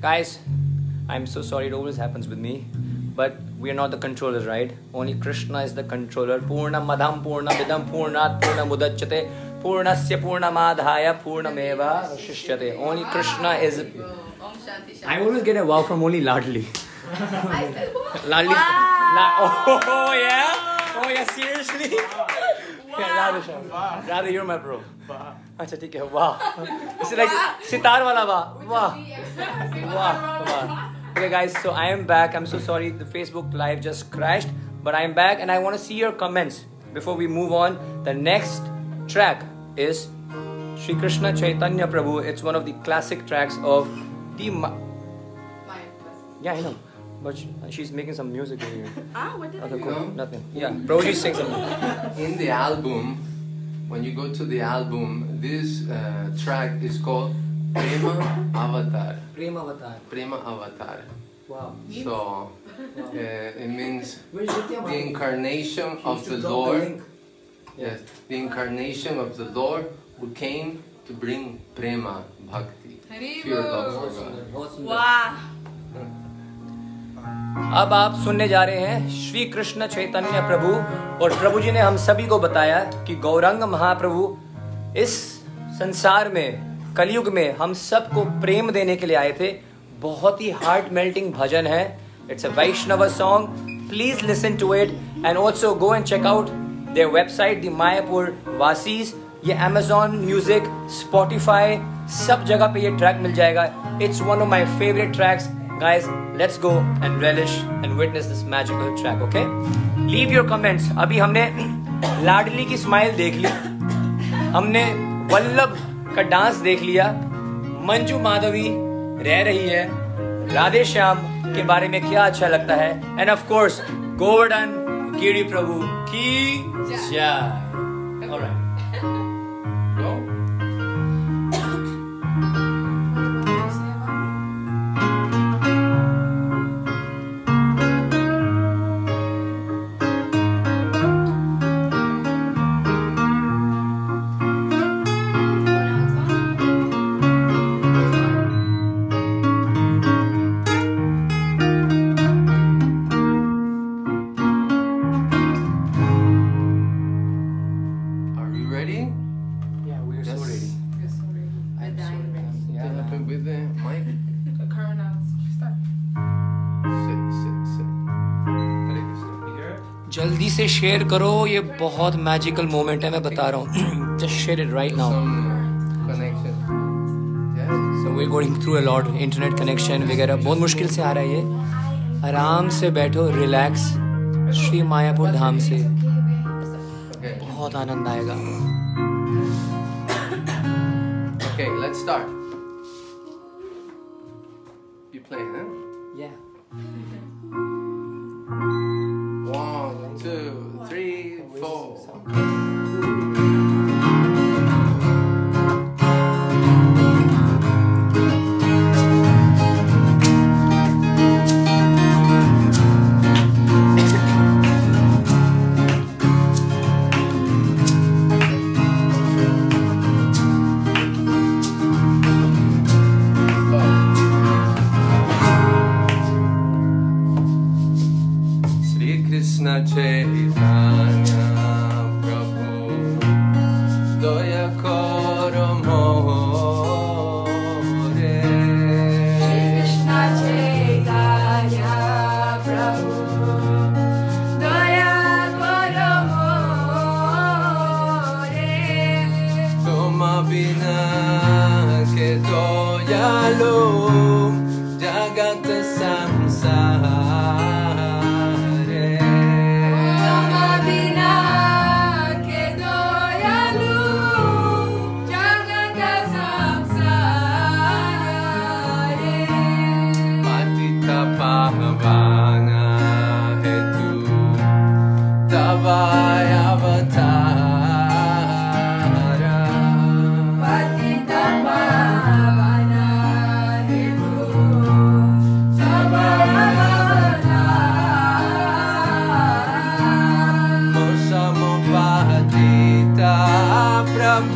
Guys, I'm so sorry it always happens with me, but we are not the controllers, right? Only Krishna is the controller. Purna madham purna vidam purnat purna mudachyate purnasya purnamadhaya purnameva vashishyate. Only Krishna is... I always get a wow from only Ladli. Ladli. Wow. Oh yeah? Oh yeah, seriously? Wow. Yeah, Radhe, you're my bro. Wow. अच्छा ठीक है, वाह. It's like sitar वाला वाह. वाह. वाह. वाह. Okay guys, so I am back. I'm so sorry the Facebook live just crashed, but I am back and I want to see your comments before we move on. The next track is Sri Krishna Chaitanya Prabhu. It's one of the classic tracks of the Yeah, I know. But she's making some music over here. What did you know? Nothing. Yeah, Prabhuji sings something. In the album, when you go to the album, this track is called Prema Avatar. Prema Avatar. Prema Avatar. Wow. So, wow. It means the incarnation of the Lord. Yes, the incarnation of the Lord who came to bring Prema Bhakti. Pure love for God. Wow. अब आप सुनने जा रहे हैं श्री कृष्ण चैतन्य प्रभु, और प्रभु जी ने हम सभी को बताया कि गौरांग महाप्रभु इस संसार में कलयुग में हम सबको प्रेम देने के लिए आए थे. बहुत ही हार्ट मेल्टिंग भजन है. It's a Vaishnav song. Please listen to it and also go and check out their website the Mayapur वासीज. ये अमेजॉन म्यूजिक, स्पॉटिफाई, सब जगह पे ये ट्रैक मिल जाएगा. It's one of my favourite tracks. Guys, let's go and relish and witness this magical track, okay? Leave your comments. अभी हमने लाडली की स्माइल देख ली, हमने वल्लभ का डांस देख लिया, मंजू माधवी रह रही है, राधे श्याम के बारे में क्या अच्छा लगता है, and of course Govardhan Giri Prabhu की जय. ऑलराइट. जल्दी से शेयर करो, ये बहुत मैजिकल मोमेंट है, मैं बता रहा हूँ. Just share it right now. So we are going through a lot, internet connection वगैरह बहुत मुश्किल से आ रहा है. ये आराम से बैठो, रिलैक्स. श्री मायापुर धाम से बहुत आनंद आएगा. Okay, let's start. You play हैं? Yeah. 1, 2, 3, 4.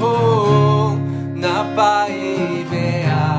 Prabhu na pai bear.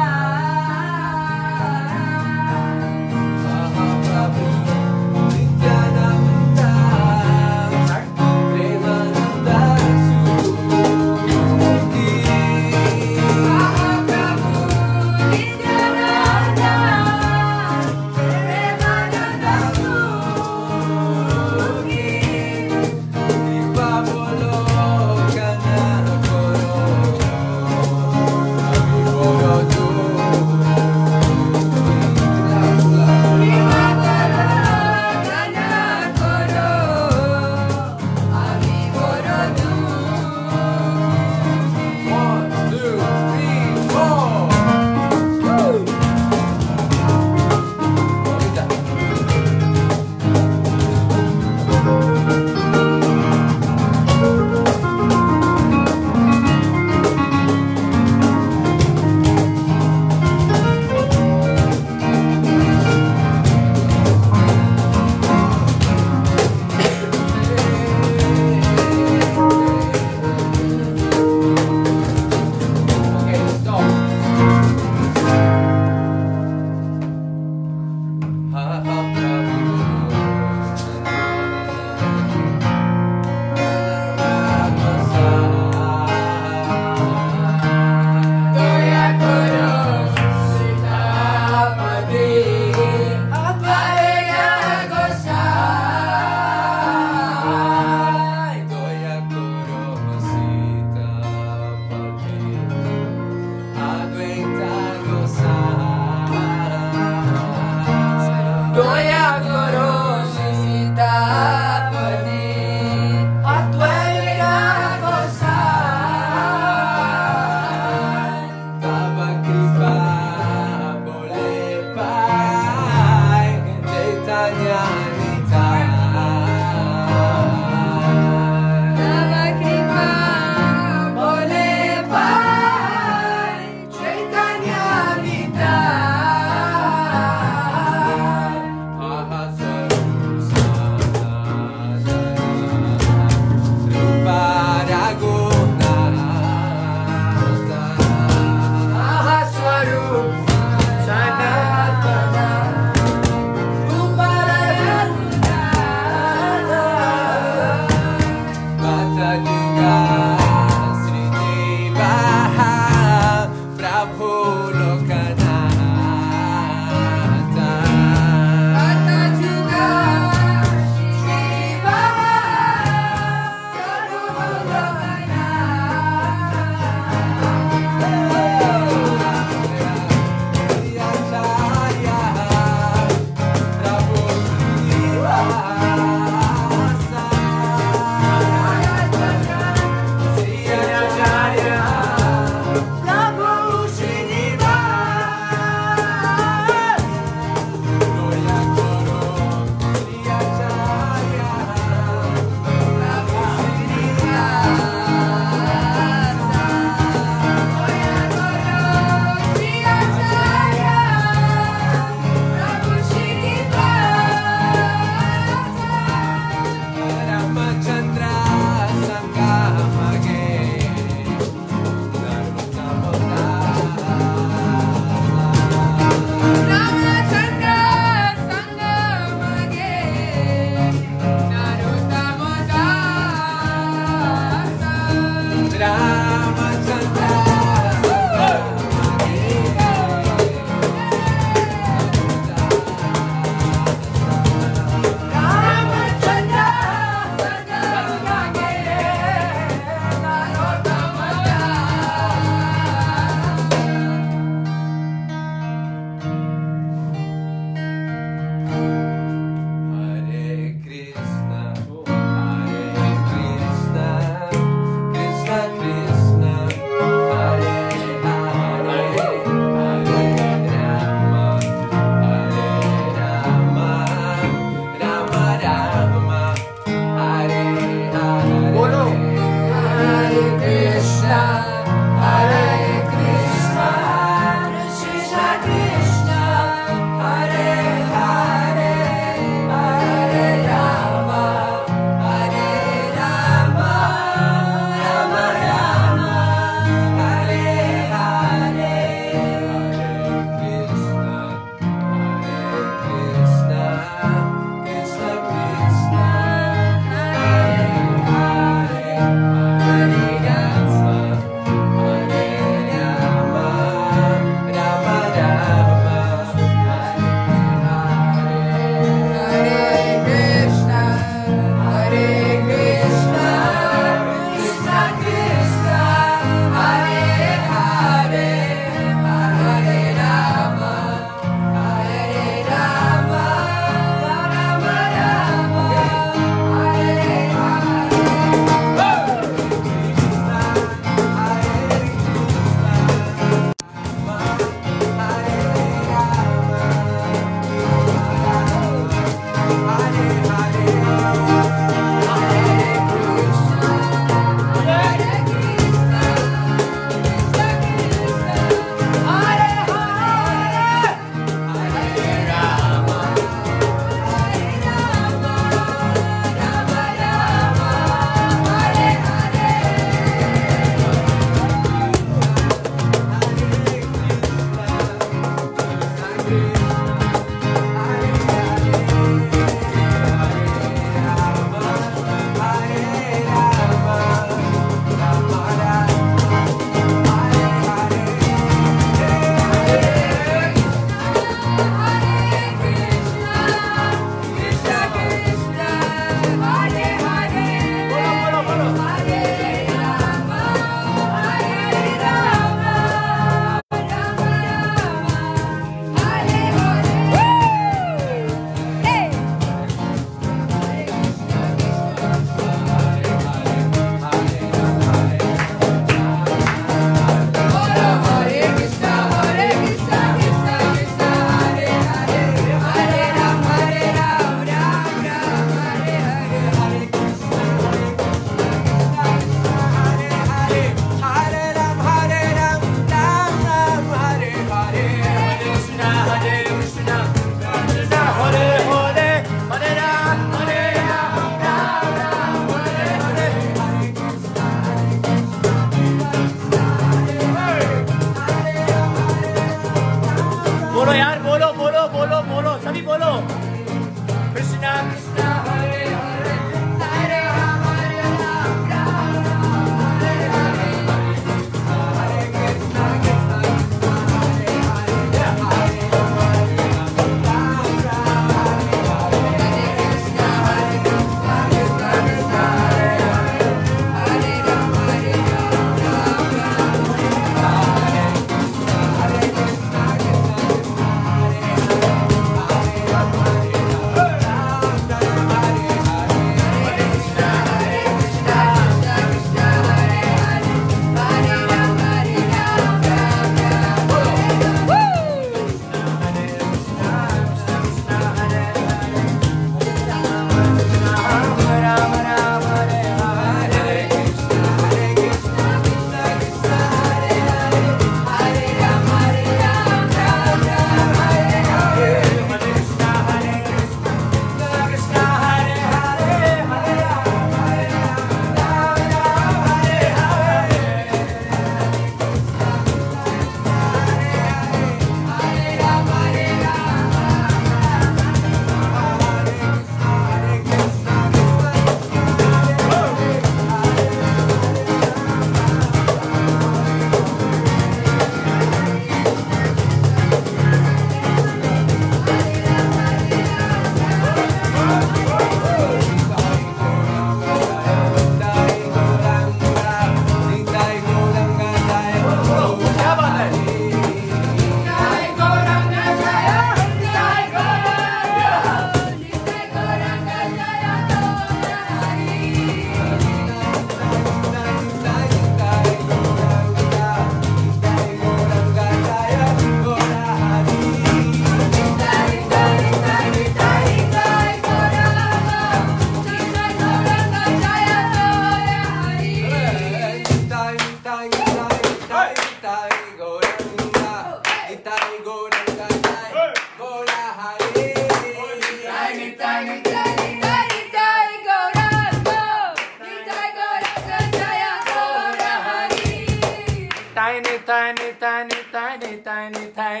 Nitai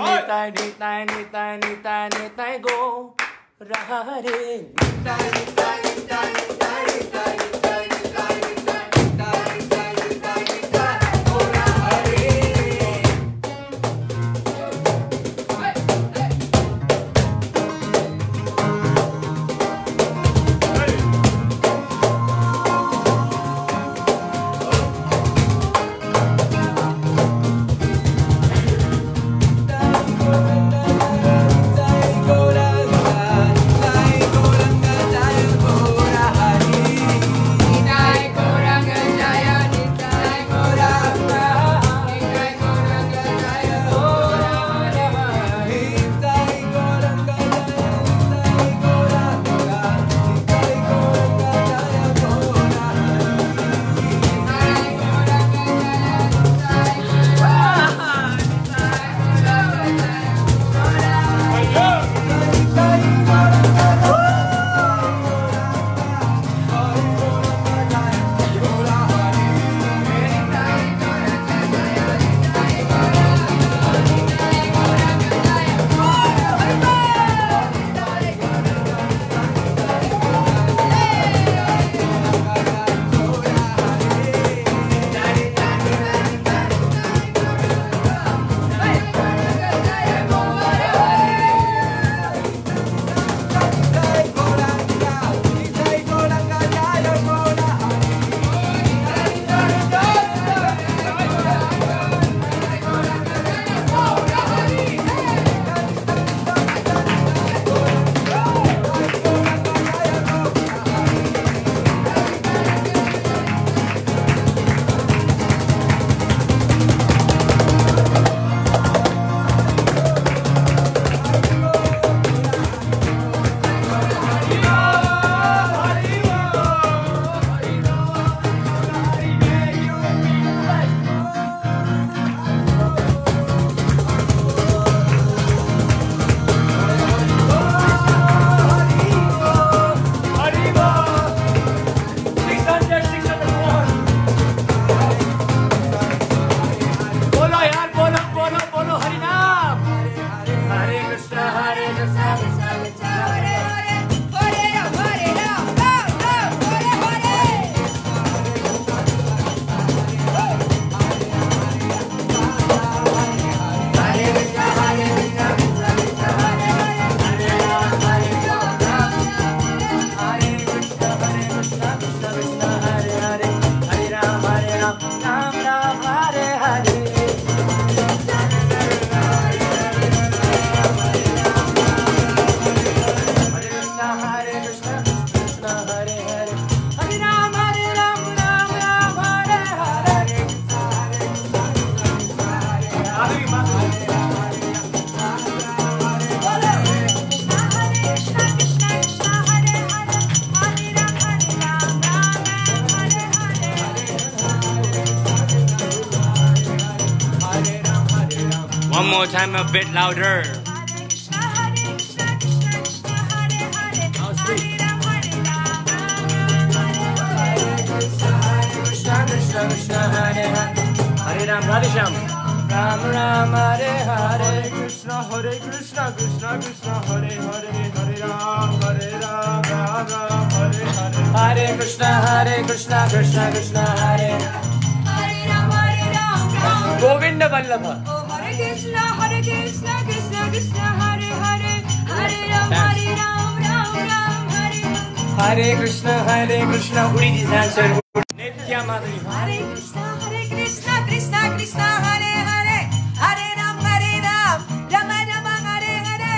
Nitai Nitai Nitai Nitai Nitai Nitai go Hare Nitai Nitai Nitai Nitai Nitai Nitai Nitai Nitai Nitai Nitai Nitai go Hare. Time a bit louder. Hare Ram, Radhe Shyam. Ram Ram, Hare Hare. Hare Krishna, Krishna Krishna, Hare Hare. Hare Ram, Hare Ram, Ram Ram, Hare Hare. Hare Krishna, Krishna Krishna, Hare Hare. Hare Ram, Govind Vallabh. Krishna Hare Krishna Krishna Krishna Hare Hare Hare Ram Ram Ram Hare Hare Krishna Hare Krishna Uri dancer Nitya Madhavi Hare Krishna Krishna Krishna Hare Hare Hare Ram Rama Rama Hare Hare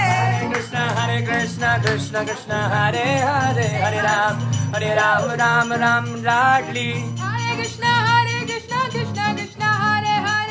Hare Krishna Krishna Krishna Hare Hare Hare Ram Ram Ram Ladli Hare Krishna Krishna Krishna Hare Hare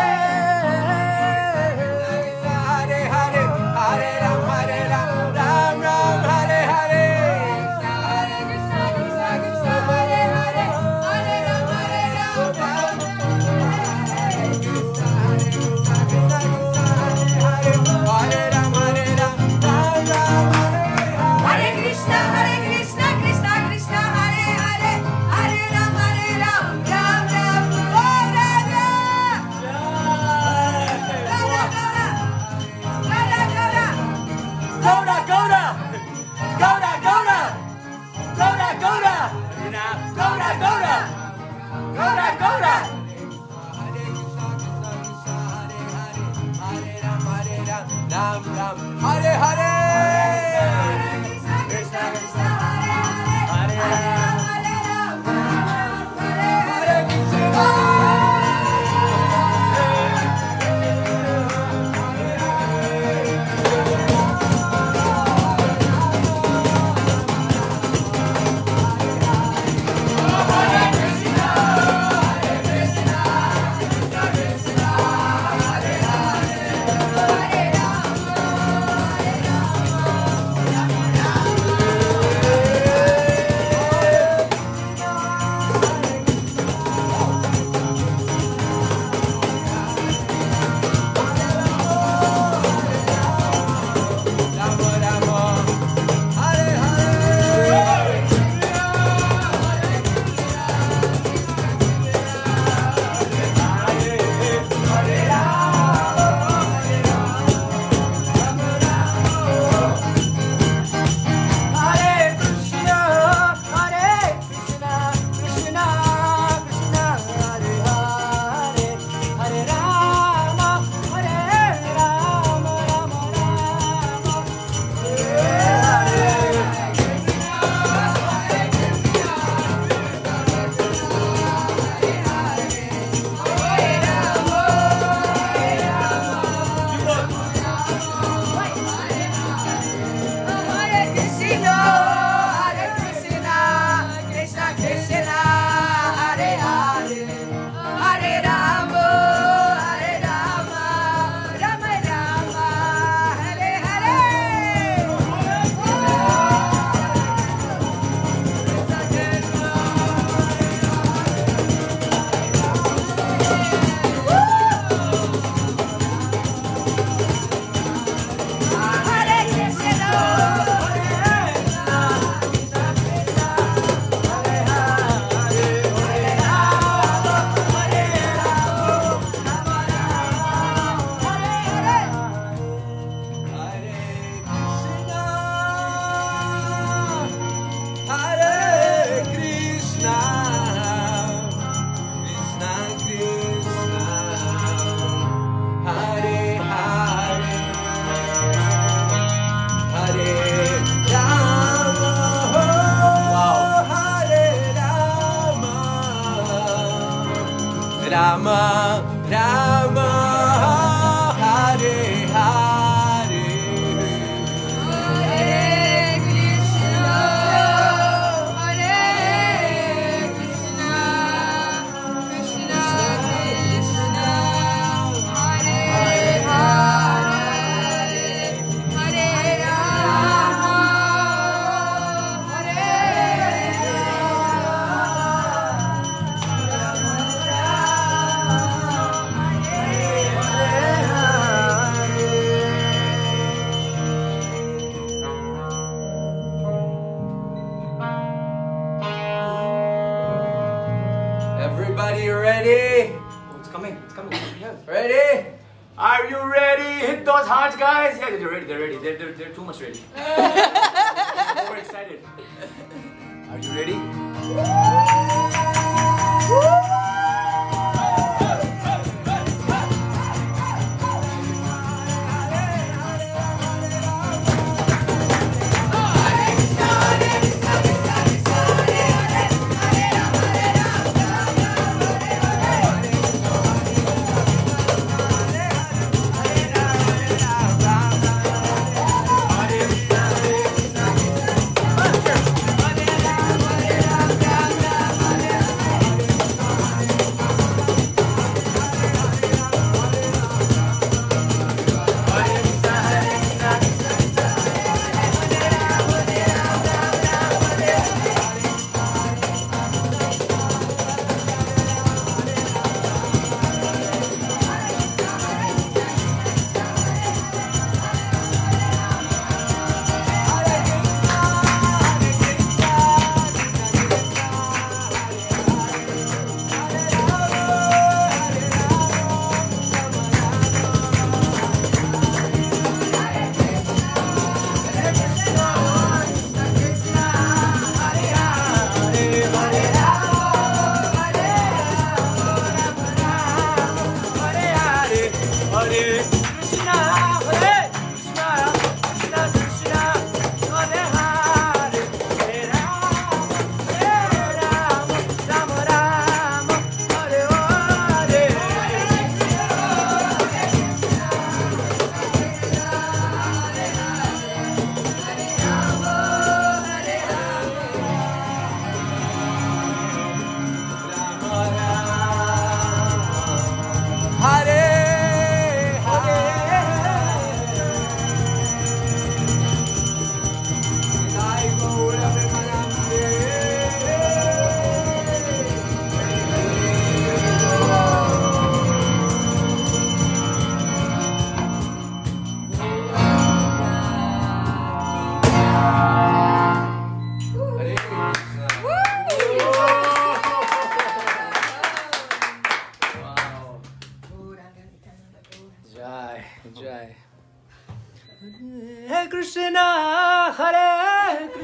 Ram Ram Hare Hare Krishna Krishna Hare Hare Hare Ram Hare Ram Hare Hare Krishna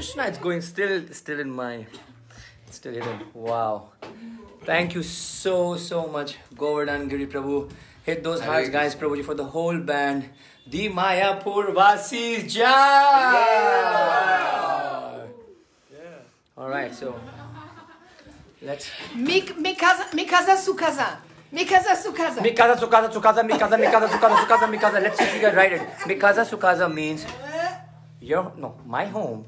Krishna, it's going still in my, it's still hidden. Wow. Thank you so much, Govardhan Giri Prabhu. Hit those hearts, guys, Prabhuji, for the whole band. The Mayapur Vasis Jai! Yeah. All right, so let's. Mikaza Sukaza. Let's see if you can write it. Mikaza Sukaza means your, no, my home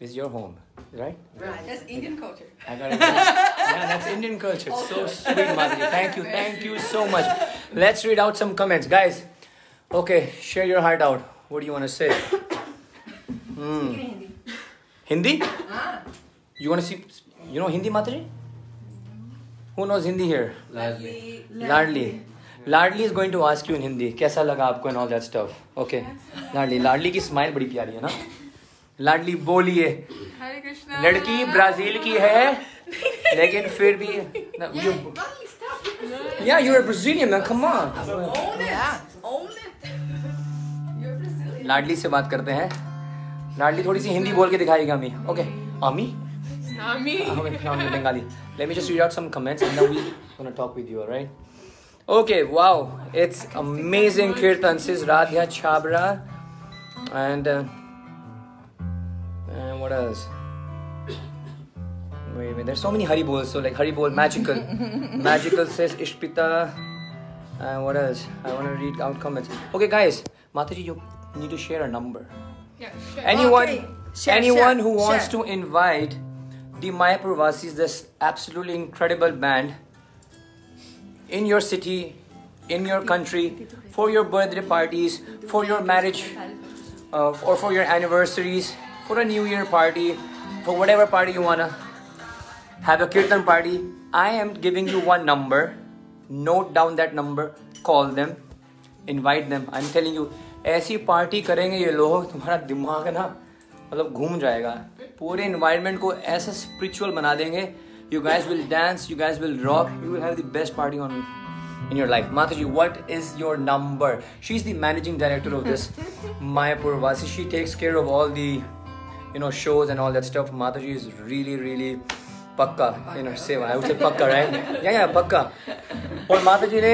is your home, right? Right. That's Indian culture. I got it. Yeah, that's Indian culture. So sweet, Madhuri. Thank you so much. Let's read out some comments, guys. Okay, share your heart out. What do you want to say? Hindi? You want to see? You know Hindi, Mataji? Who knows Hindi here? Ladli. Ladli is going to ask you in Hindi, "Kaisa laga aapko?" and all that stuff. Okay. Ladli. Ladli ki smile badi pyari hai na. लाडली बोलिए. हरे कृष्णा. लड़की Brazil की है लेकिन फिर भी या you are Brazilian ना, come on, own it. Ladli से बात करते हैं. लाडली थोड़ी सी हिंदी बोल के दिखाएगी हमें. ओके आमी Bengali. Let me just read out some comments and we gonna talk with you, alright? Okay, wow, it's amazing kirtan. Sis Radhiya Chhabra and what else? Wait, there's so many Haribols. So like Haribol magical. Magical says Ishpita. And what else? I want to read out comments. Okay, guys, Mataji, you need to share a number. Yeah, sure. Anyone who wants to invite the Mayapur Vasis, this absolutely incredible band, in your city, in your country, for your birthday parties, for your marriage, or for your anniversaries, for a New Year party, for whatever party you wanna have, a kirtan party, I am giving you one number. Note down that number. Call them, invite them. I'm telling you, ऐसी party करेंगे ये लोग, तुम्हारा दिमाग ना मतलब घूम जाएगा. पूरे environment को ऐसा spiritual बना देंगे. You guys will dance, you guys will rock, you will have the best party on in your life. Mataji, what is your number? She's the managing director of this Mayapur Vasi. She takes care of all the, you know, shows and all that stuff. Mataji is really pakka in her seva. I would say pakka, right? Yeah, pakka. And Mataji ne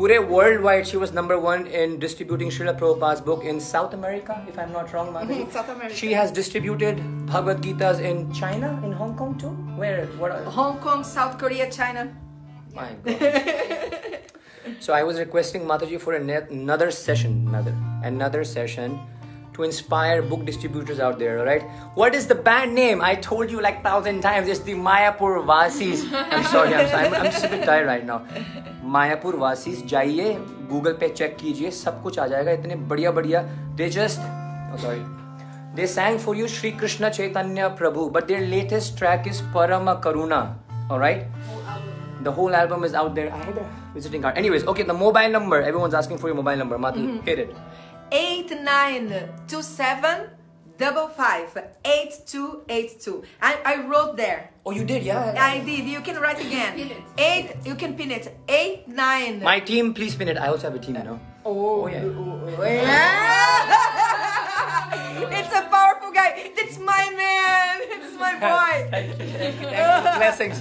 pure worldwide, she was number 1 in distributing Srila Prabhupada's book in South America, if I'm not wrong, Mataji. South America. She has distributed Bhagavad Gita's in China, in Hong Kong too. Where? What? Hong Kong, South Korea, China. My God. So I was requesting Mataji for another session. To inspire book distributors out there, all right? What is the band name? I told you like 1,000 times. It's the Mayapur Vasis. I'm sorry. I'm just a bit tired right now. Mayapur Vasis. जाइए Google पे check कीजिए, सब कुछ आ जाएगा. इतने बढ़िया. They just, oh sorry, they sang for you Sri Krishna Chaitanya Prabhu, but their latest track is Parama Karuna. All right. The whole album is out there. I had a visiting card. Anyways, okay. The mobile number. Everyone's asking for your mobile number. Mataji, hit it. 8927558282. I wrote there. Oh, you did, yeah. I did. You can write again. Pin it. You can pin it. 89. My team, please pin it. I also have a team, you know. Oh yeah. It's a powerful guy. It's my man. It's my boy. Thank you. Blessings.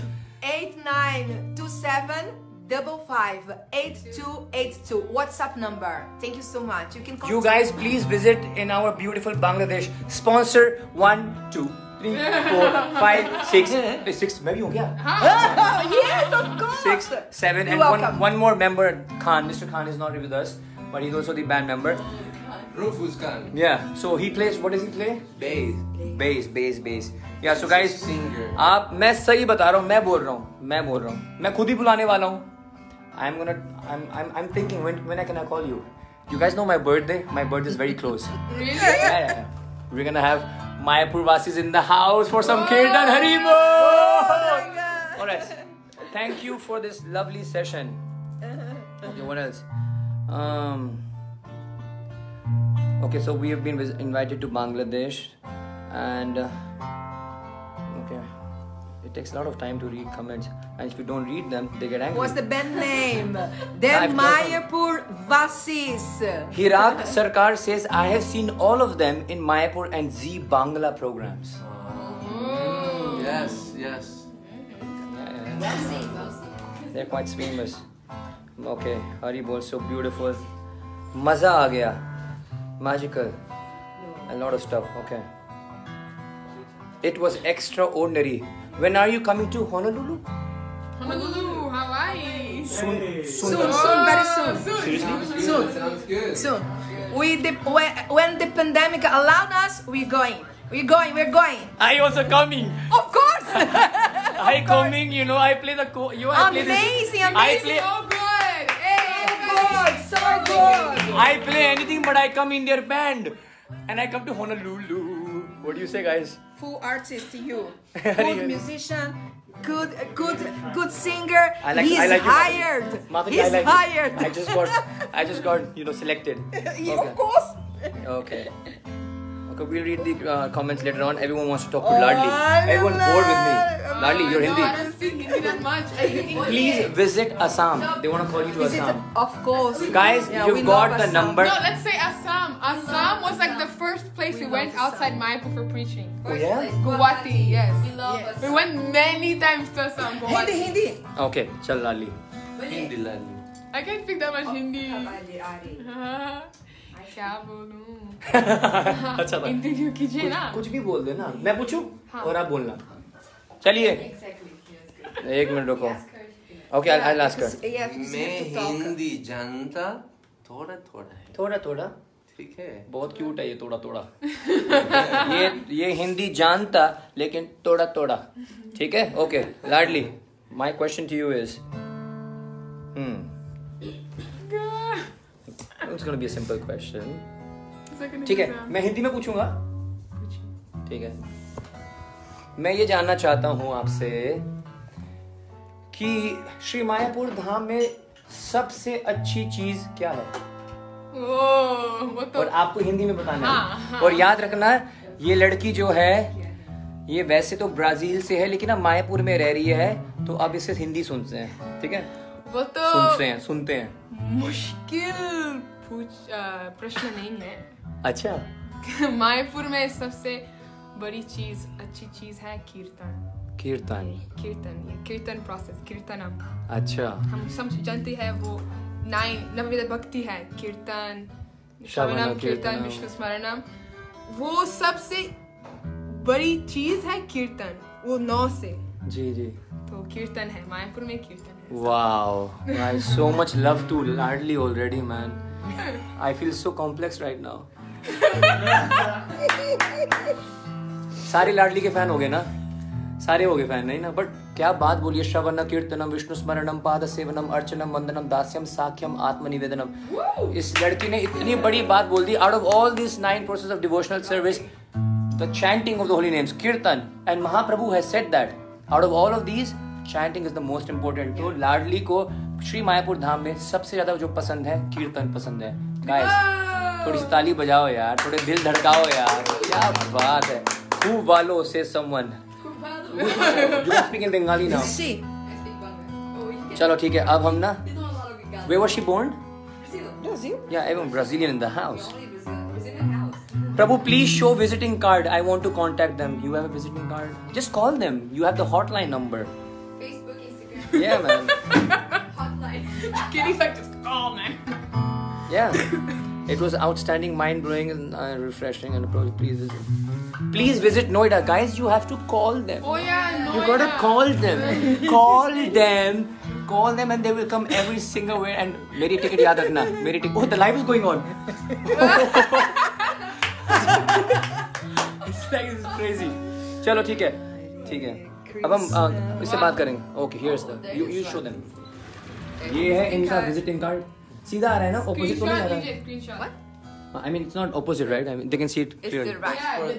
8927558282. WhatsApp number. Thank you so much. You can call. You guys, please visit in our beautiful Bangladesh. Sponsor 1, 2, 3, 4, 5, 6. Maybe you get. Yes, of course. 6, 7, and one more member. Khan. Mr. Khan is not with us, but he's also the band member. Rufus Khan. Yeah. So he plays. What does he play? Bass. Yeah. So guys, singer. मैं सही बता रहा हूँ. मैं बोल रहा हूँ. मैं खुद ही बुलाने वाला हूँ. I'm thinking when can I call you? You guys know my birthday. My birthday is very close. Really? Yeah. We're gonna have Mayapur Vasis in the house for some kirtan. Haribo! Oh my God! All right. Thank you for this lovely session. Okay. What else? Okay. So we have been invited to Bangladesh, and okay. It takes a lot of time to read comments, and if you don't read them, they get angry. What's the band name? Then Mayapur Vasis. Hirak Sarkar says, I have seen all of them in Mayapur and Zee Bangla programs. Mm. Yes, yes. They're quite famous. Okay, Hari Bol, so beautiful. Maza aa gaya. Magical. A lot of stuff, okay. It was extraordinary. When are you coming to Honolulu? Honolulu, Hawaii. Soon, hey. Soon, very soon. Seriously? Soon. Sounds good. Soon. When the pandemic allowed us, we're going. I also coming. Of course. I coming. You know, I play the amazing. So good. Hey, so good. I play anything, but I come in their band, and I come to Honolulu. What do you say, guys? Full artist, you. Good musician, good singer. He's hired. He's hired. I just got selected. Yeah, okay. Of course. Okay. We'll read the comments later on. Everyone wants to talk to Ladli. Everyone's bored with me. Ladli, you're Hindi. I don't speak Hindi that much. Please visit Assam. They want to call you to Assam. Of course. Guys, you've got the number. No, let's say Assam. Assam was like the first place we went outside Mayapur for preaching. Oh, yeah? Guwahati, yes. We love Assam. We went many times to Assam. Hindi. Okay, chal Ladli. Hindi Ladli. I can't speak that much Hindi. क्या बोलूं? अच्छा बात। Interview कीजिए ना। कुछ भी बोल देना। मैं पूछूं और आप बोलना। चलिए। एक मिनट रुको। Okay, I'll ask her. मैं हिंदी जानता थोड़ा थोड़ा। ठीक है। बहुत क्यूट है ये थोड़ा थोड़ा। ये हिंदी जानता लेकिन थोड़ा थोड़ा। ठीक है? Okay. Ladli, my question to you is, It's going to be a simple question. ठीक है, मैं हिंदी में पूछूंगा. ठीक है, मैं ये जानना चाहता हूँ आपसे कि श्री मायापुर धाम में सबसे अच्छी चीज क्या है. और आपको हिंदी में बताना है. और याद रखना, ये लड़की जो है ये वैसे तो ब्राजील से है लेकिन अब मायापुर में रह रही है, तो अब इससे हिंदी सुनते हैं. ठीक है, वो तो सुनते हैं. मुश्किल प्रश्न नहीं है. अच्छा. मायापुर में सबसे बड़ी चीज, अच्छी चीज है कीर्तन प्रोसेस. कीर्तनम. अच्छा. हम सब जानते हैं वो नवविध भक्ति है. कीर्तन, श्रवणम, कीर्तन, विष्णु स्मरणम, वो सबसे बड़ी चीज है कीर्तन. वो 9 से जी तो कीर्तन है मायापुर में. Kirtan. Wow, I so much love to Ladli already man. I feel so complex right now. सारे Ladli के फैन हो गए ना. सारे हो गए फैन नहीं ना. बट क्या बात बोलिए. श्रवण, कीर्तनम, विष्णु स्मरणम, पाद सेवनम, अर्चनम, वंदनम, दास्यम, साख्यम, आत्मनिवेदनम. इस लड़की ने इतनी बड़ी बात बोल दी. Out of all these 9 process of devotional service, the chanting of the holy names, Kirtan, and Mahaprabhu has said that out of all of these, chanting is the most important. तो Ladli को श्री मायापुर धाम में सबसे ज्यादा जो पसंद है कीर्तन पसंद है. गाइस, थोड़ी सी ताली बजाओ यार, थोड़े दिल धड़काओ यार. क्या बात है. Who वालो से someone? You speak in Bengali now? चलो ठीक है. अब हम ना, where was she born? Brazil. Yeah, even Brazilian in the house. Prabhu, please show visiting card. I want to contact them. You have a visiting card? Just call them. You have the hotline number. Facebook, Instagram. Yeah, man. Kitty's like, just call me. Yeah, it was outstanding, mind-blowing, and refreshing, and please visit Noida, guys. You have to call them. Oh yeah, Noida. You gotta call them. Call them, and they will come every single way. And meri ticket yaad rakhna. Oh, the live is going on. It's crazy. Chalo, ठीक है. अब हम इससे बात करेंगे. Okay, here's the. You show them. ये है इनका विजिटिंग कार्ड. सीधा आ रहा है ना, ऑपोजिट तो नहीं आ रहा. What I mean, it's not opposite right. I mean they can see it clearly.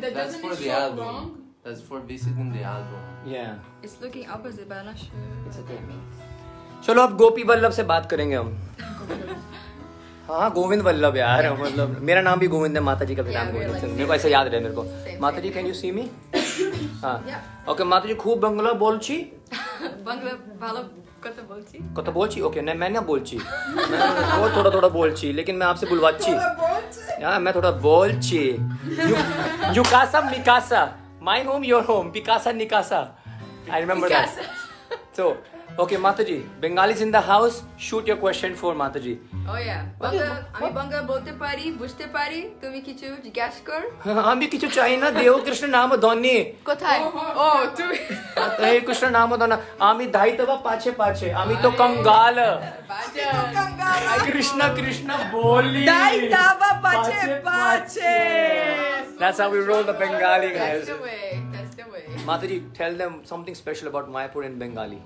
That's for the album. That's for visiting the album. Yeah it's looking opposite but not sure. It's okay. चलो अब गोपी वल्लभ से बात करेंगे हम. हां, गोविंद वल्लभ यार. मतलब मेरा नाम भी गोविंद है. माताजी का भी नाम गोविंद है. मेरे को ऐसे याद रहे. मेरे को Mataji, can you see me? Okay Mata ji खूब बंगला बोलची बंगला भालो कत बोलची ओके नहीं मैं ना बोलची मैं थोड़ा थोड़ा बोलची लेकिन मैं आपसे बुलवाची हां मैं थोड़ा बोलची यू कासा निकासा माय होम योर होम पिकासा निकासा I remember that so okay Mataji Bengali in the house shoot your question for Mataji oh या আমি বাংলা বলতে পারি বুঝতে পারি তুমি কিছু জিজ্ঞাসা কর আমি কিছু চাই না দেও কৃষ্ণ নাম ধনি কোথায় ও তুমি এই কৃষ্ণ নাম ধনা আমি দাইতবা পাছে পাছে আমি তো कंगाल কৃষ্ণ কৃষ্ণ বলি দাইতবা পাছে পাছে that's how we roll the bengali guys Mataji tell them something special about Mayapur in bengali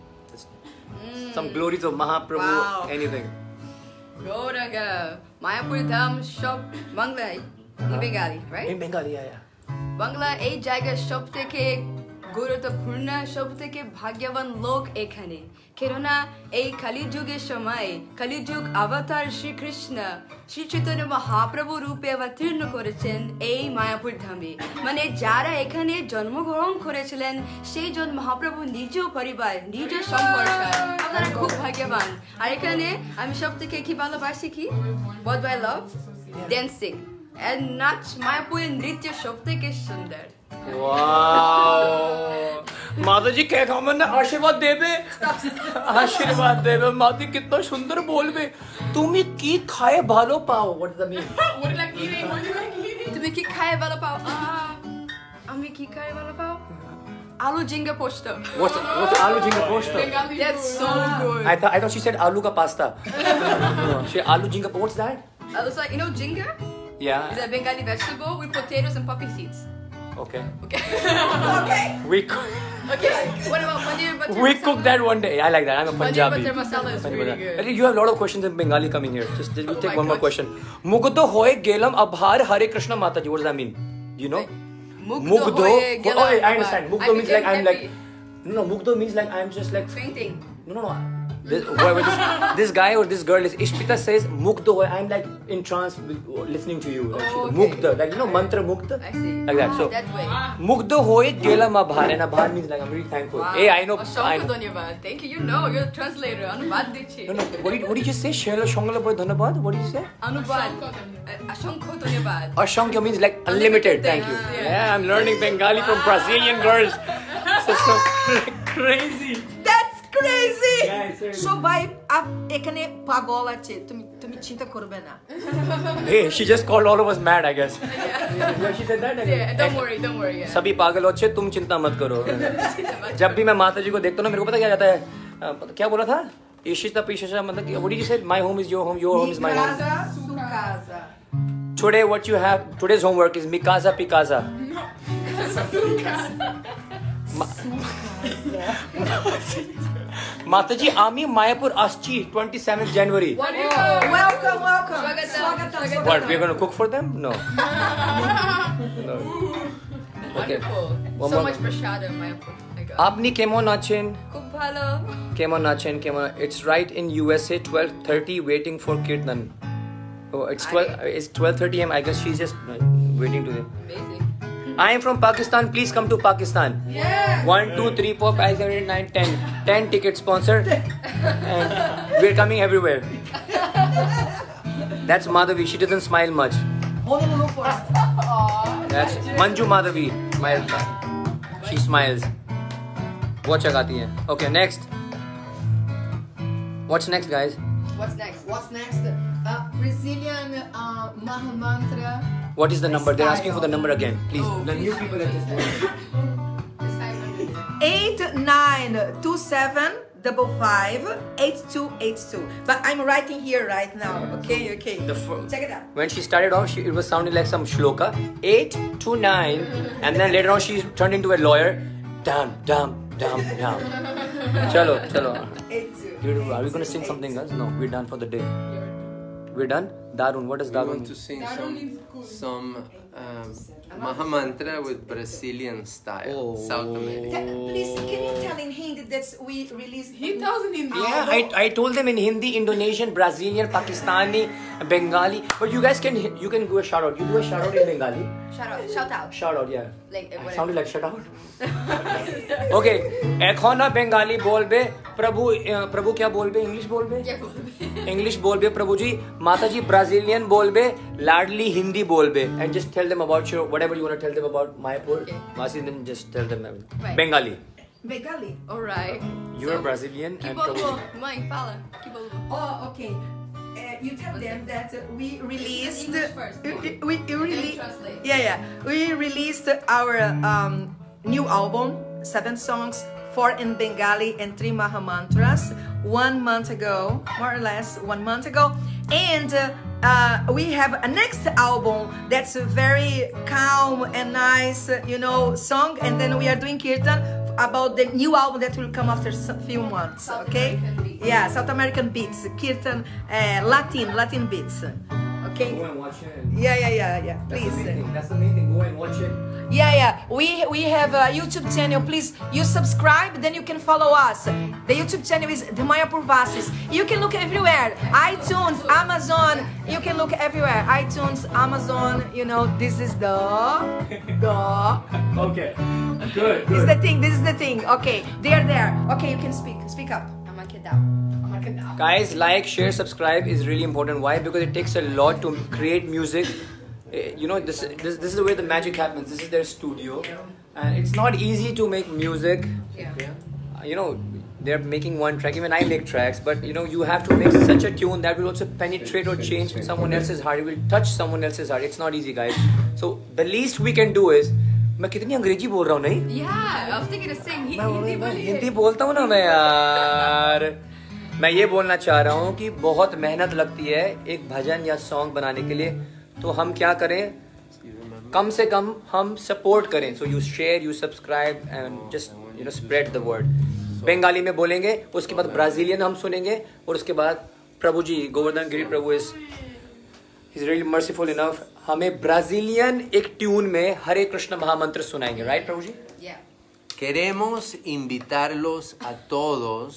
some glories of Mahaprabhu wow. anything Gauranga Mayapur Dham shop Bangla in Bengali right in Bengali yeah Bangla ei jayga shop theke gurutopurna shop theke bhagyawan lok ekhane kerona ei kali juger shomoy kali jug avatar Sri Krishna Sri Chaitanya Mahaprabhu rupe avatirno korechen ei Mayapur dhame mane jara ekhane jonmo grohon korechilen sei jon Mahaprabhu nijo paribar nijo samparka আপনারা খুব ভাগ্যবান আর এখানে আমি সবথেকে কি ভালোবাসি কি what I love dancing and নাচ মায়াপুর নৃত্য সবথেকে সুন্দর वाओ माता जी क्या कहो मन आशीर्वाद देबे माती कितना सुंदर बोलबे तुमी की खाए भालो पाओ व्हाट द मीन बोलला की रे बोलला तुमी की खाए भालो पाओ आमी की खाए भालो पाओ आलू jhinga poster what's aloo jhinga poster that's so good I thought she said aloo का pasta she aloo jhinga what's that I was like you know jhinga yeah is a Bengali vegetable with potatoes and poppy seeds okay okay okay we cook okay what about paneer butter masala we cook that one day I like that I'm a Punjabi paneer butter masala is really good you have a lot of questions in Bengali coming here just let me take one more question mugdo hoye gelam abhar hare krishna mata ji what does that mean you know mugdo hoye gelam oh I understand mugdo means like I'm like no mugdo means like I'm just like fainting no this guy or this girl is Ishpita says mugdo hoy I'm like in trance listening to you actually oh, okay. mugda like you know mantra mugda I see like that so that way mugdo hoy gelam abhar and abhar means like I'm really thankful wow. hey I know Ashanko dhanyabad thank you you know you're a translator anubad dichi no what did you say shelo shongala boy dhanyabad what did you say anubad ashanko dhanyabad ashanko means like unlimited thank you yeah I'm learning Bengali wow. from Brazilian girls so crazy crazy so vibe ab ekhane pagola che tumi chinta korbe na hey she just called all of us mad I guess yeah she said that again don't worry yeah sabhi pagal ho che tum chinta mat karo jab bhi main mata ji ko dekhta hu na mere ko pata kya jata hai kya bola tha ishita pishasha matlab what did you say my home is your home your home is my home sukasa today what you have today's homework is mikasa pikasa माताजी आमी Mayapur आस्ची 27th January welcome स्वागतम what we are going to cook for them no no okay so much prashadam Mayapur apni kemon achen khub bhalo kemon it's right in USA 12:30 waiting for Kirtan oh it's 12:30 am I guess she's just waiting to amazing I am from Pakistan please come to Pakistan yeah 1 2 3 4 5 7 8 9 10 10 tickets sponsored and we're coming everywhere that's Madhavi she doesn't smile much Honolulu first that's Manju Madhavi smiles she smiles wo chagati hai okay next what's next guys what's next Brazilian Maha Mantra What is the number? They're asking for the number again. Please, the new people at this time. 8927558282. But I'm writing here right now. Okay. Check it out. When she started off, it was sounding like some shloka. 829, and then later on she turned into a lawyer. Damn. Chalo. 82. Are we going to sing something else? No, we're done for the day. We're done. Darun, what is Darun? We want to sing some Mahamantra with Brazilian style, South America. Please, can you tell in Hindi that we released? He tells in Hindi. Yeah, I told them in Hindi, Indonesian, Brazilian, Pakistani, Bengali. But you guys can do a shout out. You do a shout out in Bengali. Shout out. Yeah. Like I sounded like shout out. Okay. Ekhona Bengali bolbe. प्रभु क्या बोलबे? English बोलबे? English बोलबे प्रभु जी. माता जी Brazilian बोलबे. लाडली हिंदी बोलबे. And just tell them about your whatever you want to tell them about Mayapur वासी. Then just tell them Bengali. Alright. You are Brazilian and my पाला. Oh, okay. You tell them that we released first. We released our new album, 7 songs, 4 in Bengali and 3 Mahamantras 1 month ago, more or less 1 month ago. And we have a next album that's very calm and nice, you know, song. And then we are doing Kirtan about the new album that will come after a few months. South American beats. Yeah, South American beats, Kirtan, Latin beats. Okay. Go and watch it. Yeah. Please. That's the main thing. Go and watch it. Yeah. We have a YouTube channel. Please, you subscribe, then you can follow us. The YouTube channel is the Mayapur Vasis. You can look everywhere. iTunes, Amazon. You can look everywhere. iTunes, Amazon. You know, this is the. Okay. Good. This is the thing. Okay. They are there. Okay. You can speak. Speak up. Guys, like, share, subscribe is really important. Why? Because it takes a lot to create music. You know, this is where the magic happens. This is their studio, and it's not easy to make music. Yeah. You know, they're making one track. Even I make tracks, but you know, you have to make such a tune that will also penetrate or change someone else's heart. It will touch someone else's heart. It's not easy, guys. So the least we can do is. मैं कितनी अंग्रेजी बोल रहा हूँ नहीं? Yeah, I think it's same. Hindi बोलता हूँ ना मैं यार. मैं ये बोलना चाह रहा हूँ कि बहुत मेहनत लगती है एक भजन या सॉन्ग बनाने के लिए. तो हम क्या करें? कम से कम हम सपोर्ट करें. So you share, you subscribe and just you know spread the word. Bengali में बोलेंगे, उसके बाद ब्राजीलियन हम सुनेंगे, और उसके बाद Prabhu ji Govardhan Giri Prabhu is really merciful enough. हमें ब्राजीलियन एक ट्यून में हरे कृष्ण महामंत्र सुनाएंगे, right Prabhu ji? Yeah. Queremos invitarlos a todos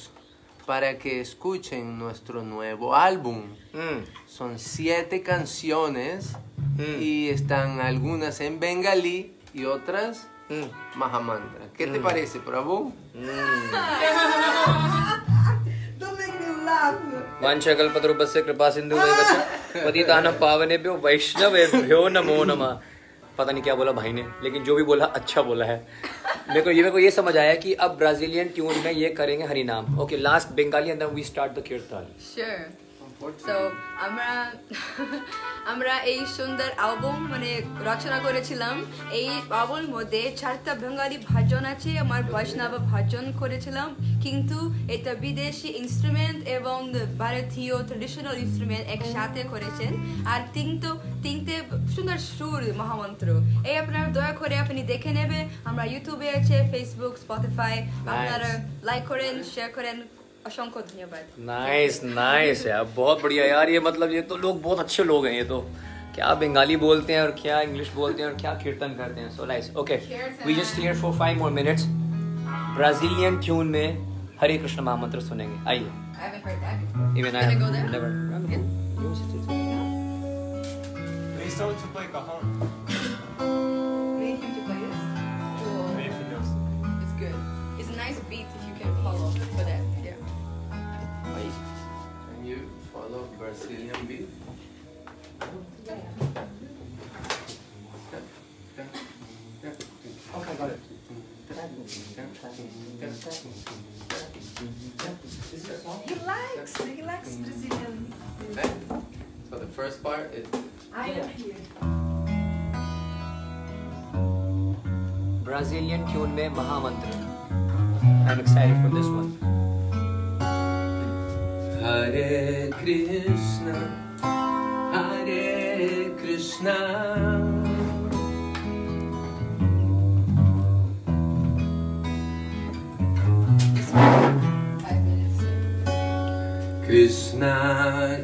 para que escuchen nuestro nuevo álbum. Son 7 canciones y están algunas en bengalí y otras mahamantra. ¿Qué te parece, Prabhu? Don't make me laugh. Vanchakalpatru basse kripa sindhu vaibhacha patitanam pavanebhyo vaishnavebhyo namo namah. पता नहीं क्या बोला भाई ने, लेकिन जो भी बोला अच्छा बोला है. मेरे को ये समझ आया कि अब ब्राजीलियन ट्यून में ये करेंगे हरि नाम. Okay, last Bengali and then we start the kirtan. Sure. So আমরা এই সুন্দর অ্যালবাম মানে রচনা করেছিলাম. এই অ্যালবামের মধ্যে 4টা বেঙ্গলি ভজন আছে, আমার বৈষ্ণব ভজন করেছিলাম, কিন্তু এটা বিদেশি ইনস্ট্রুমেন্ট এবং ভারতীয় ট্র্যাডিশনাল ইনস্ট্রুমেন্ট একসাথে করেছেন, আর তিনটে সুন্দর সুর মহামন্ত্র. এই আপনারা দয়া করে আপনি দেখে নেবেন. আমরা ইউটিউবে আছে, ফেসবুক, স্পটিফাই. আপনারা লাইক করেন, শেয়ার करें. अशंको धन्यवाद. नाइस यार, बहुत बढ़िया यार. ये मतलब ये तो लोग बहुत अच्छे लोग हैं. ये तो क्या बंगाली बोलते हैं और क्या इंग्लिश बोलते हैं और क्या कीर्तन करते हैं. So nice. Okay, we just here for 5 more minutes. Brazilian tune में हरे कृष्ण महामंत्र सुनेंगे. आइए. I have heard that. Even I never. Please don't to play कहान. It's good. It's a nice beat if you can follow for that. Follow Brazilian beat. Yeah. Okay, got it. He likes Brazilian. Okay. So the first part is. I am here. Brazilian tune में महामंत्र. I'm excited for this one. Hare Krishna, Krishna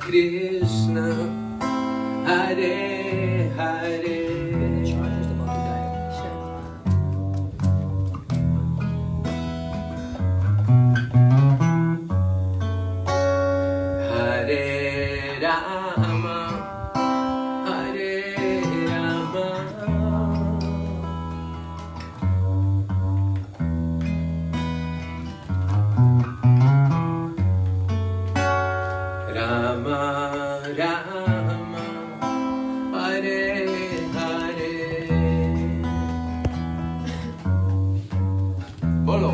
Krishna, Hare Hare. बोलो।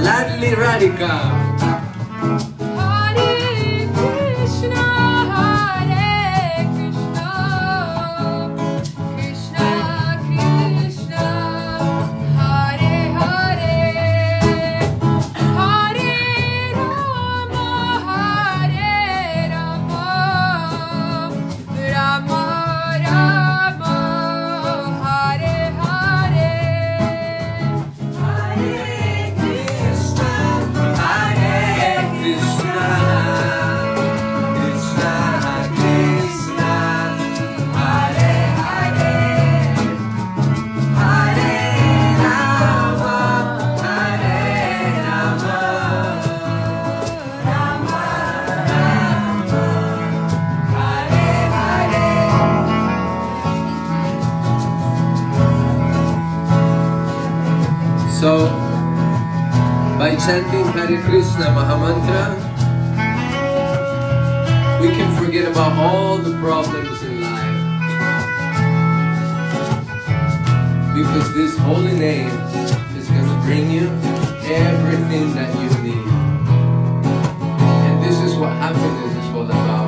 Hare Krishna chanting Hare Krishna Mahamantra, we can forget about all the problems in life. Because this holy name is going to bring you everything that you need. And this is what happiness is all about.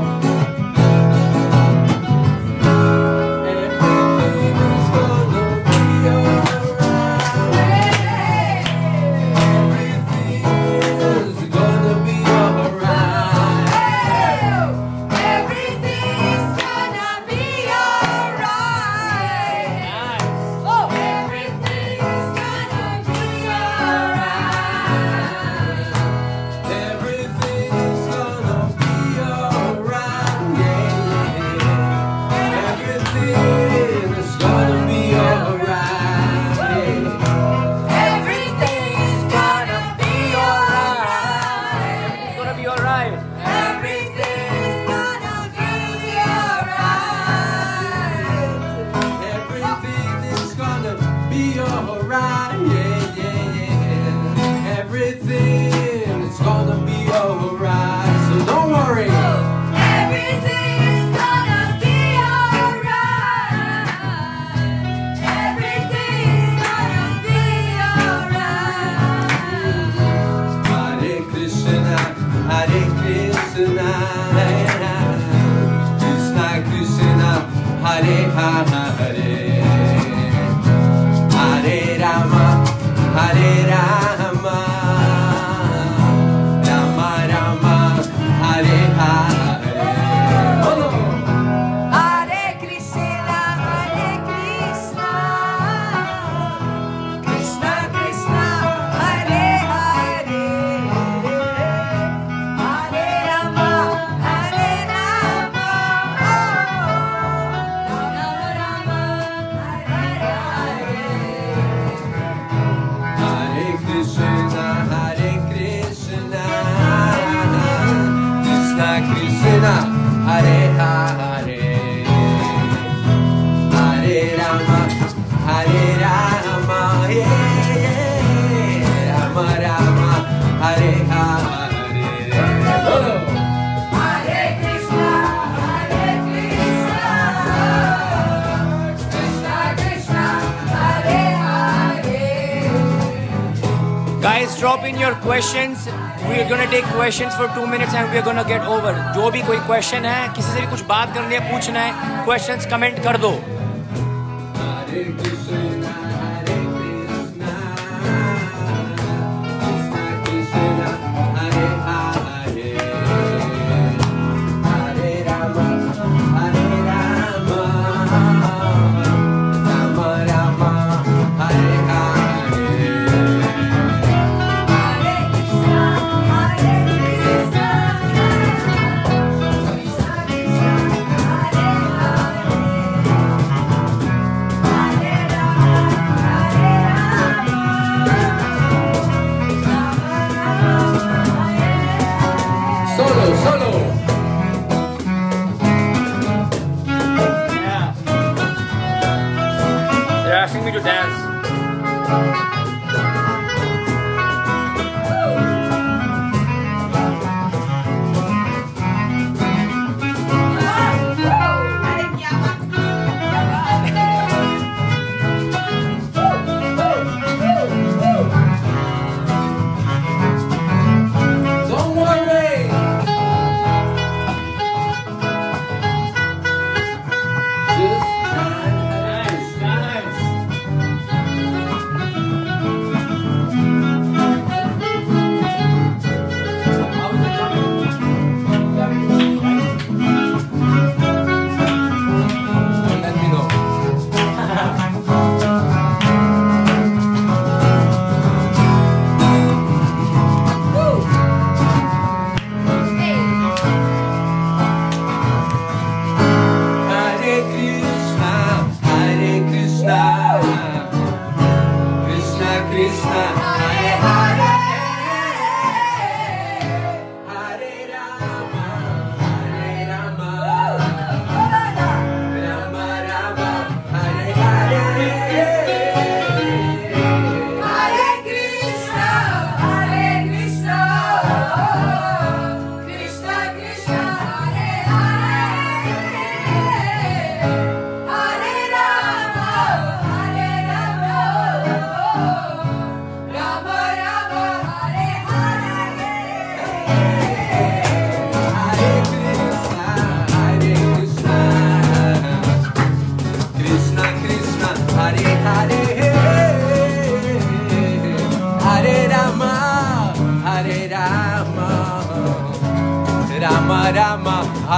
Questions, we are going to take questions for 2 minutes and we are going to get over. जो भी कोई question है, किसी से भी कुछ बात करनी है, पूछना है, questions comment कर दो.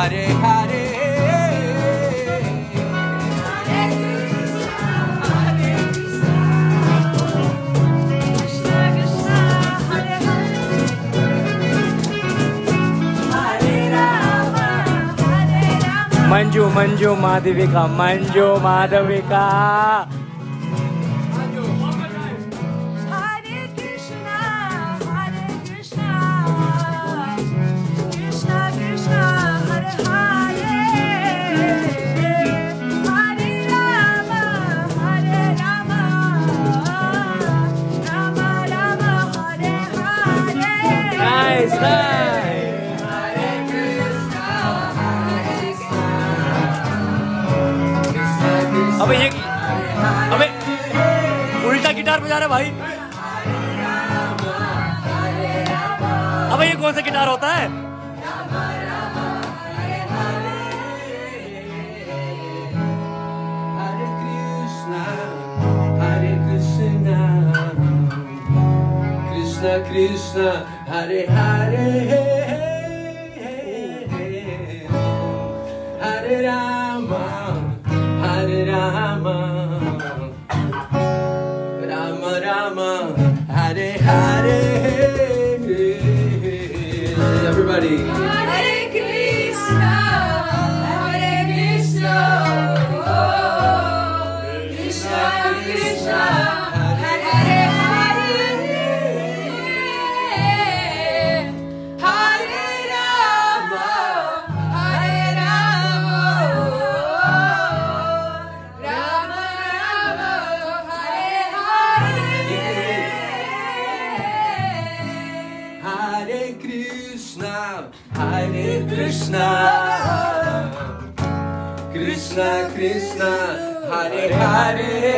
Hare Hare, Hare Krishna, Hare Krishna, Krishna Krishna, Hare Hare, Hare Rama, Hare Rama. Manju Madhavika. अबे उल्टा गिटार बजा रहा भाई। अबे ये कौन सा गिटार होता है? Krishna Krishna Hare Hare, Hare Rama Hare Rama, Rama Rama Hare Hare. Everybody. Hare Krishna, Hare Krishna, Krishna Krishna. Krishna, Krishna, Krishna, Hare Hare,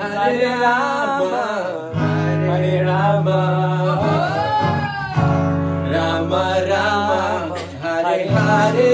Hare Rama, Hare Rama, Rama Rama, Hare Hare.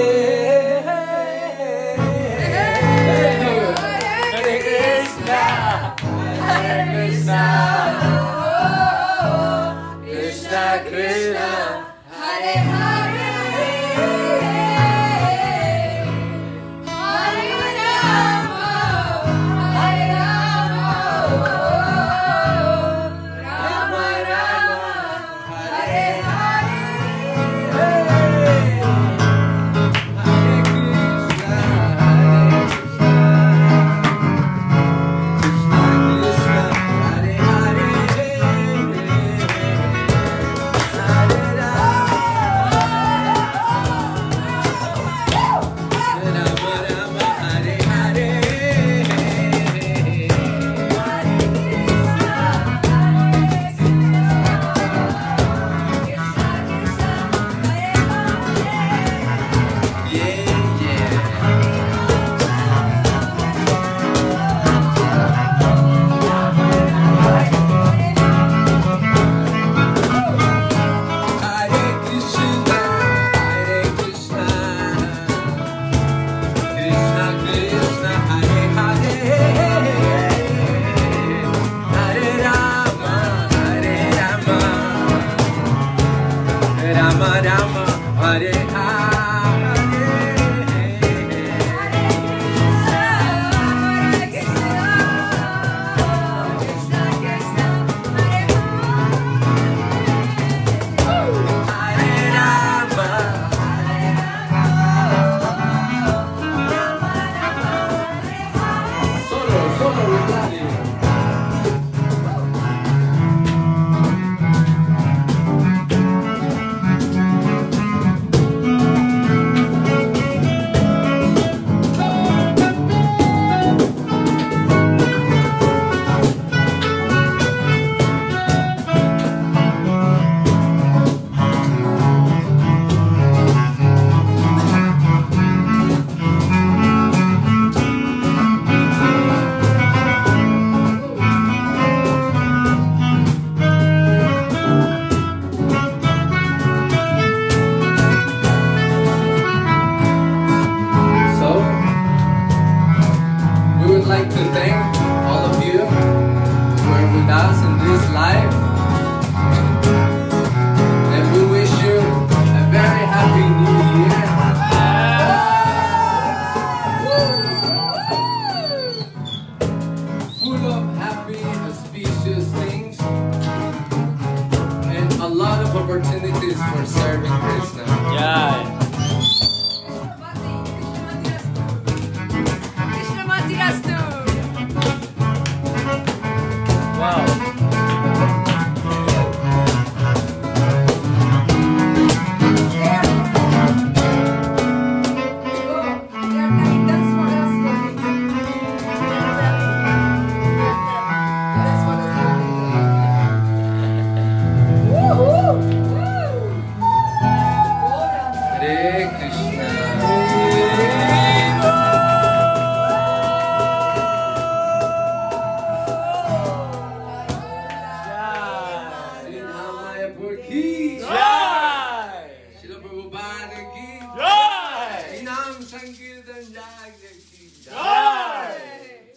भगवान कीर्तन जय की जय।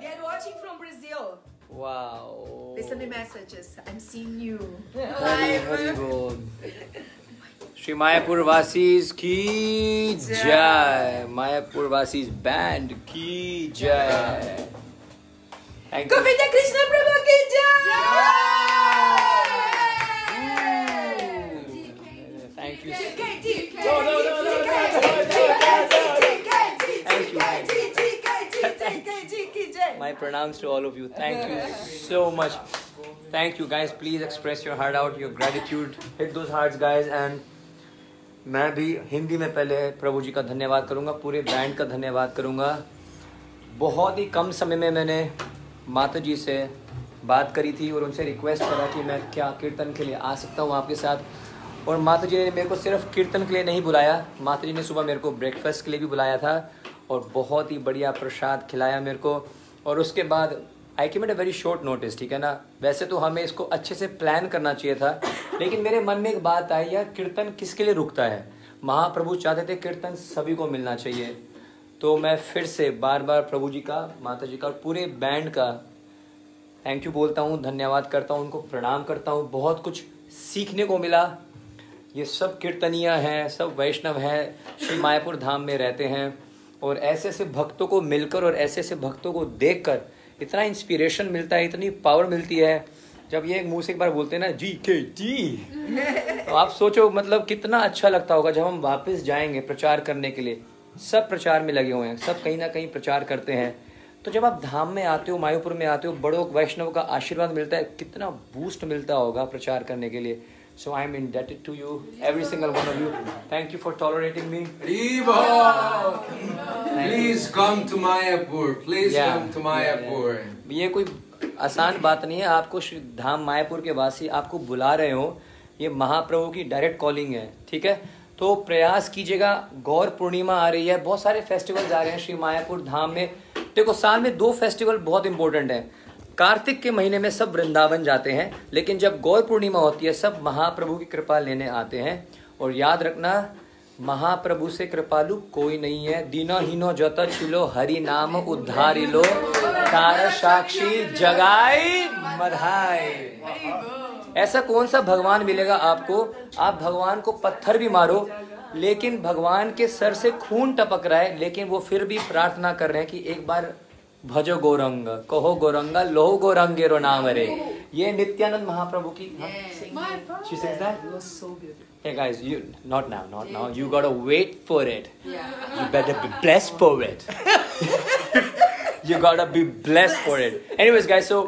They are watching from Brazil. Wow. They send me messages. I'm seeing you. Very good. Shri Mayapur Vasis ki jai. Mayapur Vasis band ki jai. Govinda Krishna Prabhu ki jai. Thank you. My pranams to all of you. Thank you so much. Thank you guys. Please express your heart out, your gratitude. Hit those hearts, guys. And मैं भी हिंदी में पहले प्रभु जी का धन्यवाद करूँगा, पूरे band का धन्यवाद करूँगा। बहुत ही कम समय में मैंने माता जी से बात करी थी और उनसे रिक्वेस्ट करा कि मैं क्या कीर्तन के लिए आ सकता हूँ आपके साथ। और माता जी ने मेरे को सिर्फ कीर्तन के लिए नहीं बुलाया, माता जी ने सुबह मेरे को ब्रेकफास्ट के लिए भी बुलाया था और बहुत ही बढ़िया प्रसाद खिलाया मेरे को। और उसके बाद I came at a very short notice, ठीक है ना। वैसे तो हमें इसको अच्छे से प्लान करना चाहिए था, लेकिन मेरे मन में एक बात आई, यार कीर्तन किसके लिए रुकता है। महाप्रभु चाहते थे कीर्तन सभी को मिलना चाहिए। तो मैं फिर से बार बार प्रभु जी का, माता जी का और पूरे बैंड का थैंक यू बोलता हूँ, धन्यवाद करता हूँ, उनको प्रणाम करता हूँ। बहुत कुछ सीखने को मिला। ये सब कीर्तनियाँ हैं, सब वैष्णव हैं, श्री मायापुर धाम में रहते हैं और ऐसे ऐसे भक्तों को मिलकर और ऐसे ऐसे भक्तों को देखकर इतना इंस्पिरेशन मिलता है, इतनी पावर मिलती है। जब ये मुँह से एक बार बोलते हैं ना GKD, तो आप सोचो मतलब कितना अच्छा लगता होगा जब हम वापस जाएंगे प्रचार करने के लिए। सब प्रचार में लगे हुए हैं, सब कहीं ना कहीं प्रचार करते हैं। तो जब आप धाम में आते हो, मायापुर में आते हो, बड़ों वैष्णव का आशीर्वाद मिलता है, कितना बूस्ट मिलता होगा प्रचार करने के लिए। So I am indebted to you, every single one of you. Thank you for tolerating me. Please come to Mayapur. Please come to Mayapur. ये कोई आसान बात नहीं है। आपको धाम मायापुर के वासी आपको बुला रहे हो, ये महाप्रभु की डायरेक्ट कॉलिंग है, ठीक है। तो प्रयास कीजिएगा। गौर पूर्णिमा आ रही है, बहुत सारे फेस्टिवल्स आ रहे हैं श्री मायापुर धाम में। देखो साल में 2 फेस्टिवल बहुत इंपॉर्टेंट है। कार्तिक के महीने में सब वृंदावन जाते हैं, लेकिन जब गौर पूर्णिमा होती है सब महाप्रभु की कृपा लेने आते हैं। और याद रखना, महाप्रभु से कृपालु कोई नहीं है। दीनो हीनो जत छिलो हरि नाम उद्धारि लो, तार साक्षी जगाई मधाई। ऐसा कौन सा भगवान मिलेगा आपको? आप भगवान को पत्थर भी मारो, लेकिन भगवान के सर से खून टपक रहा है, लेकिन वो फिर भी प्रार्थना कर रहे हैं कि एक बार भजो गौरंग, कहो गौरंगा, लोहो गौरंगे रो नाम रे। ये नित्यानंद महाप्रभु की। She says that. It was so beautiful. Hey guys, you not now. You gotta wait for it. Yeah. You better be blessed for it. You gotta be blessed for it. Anyways, guys, so